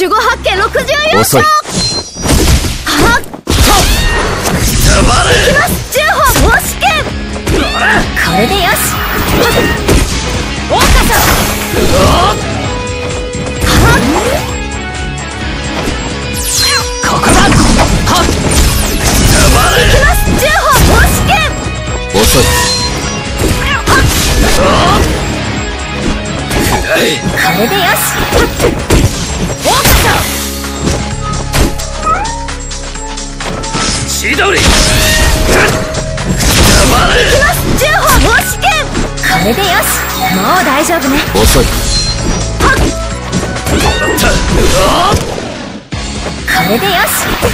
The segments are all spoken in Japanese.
守護発見64兆。はっといきます。10本押し剣、これでよし。大岡さんはっここだ。はっいきます。10本押し剣、遅い。はっこれでよし。千鳥行きます。10本押し剣、これでよし。もう大丈夫ね。遅い。はっこれでよし。はっ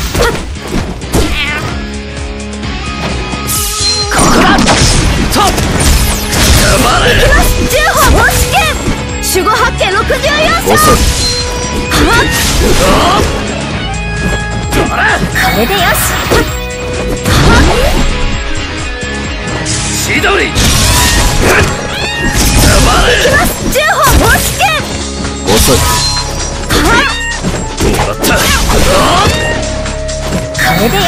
ここだ。と行きます。10本押し剣、守護発見64勝。遅い。これでよし。千鳥行きます。10本押し剣、遅い。これでよし。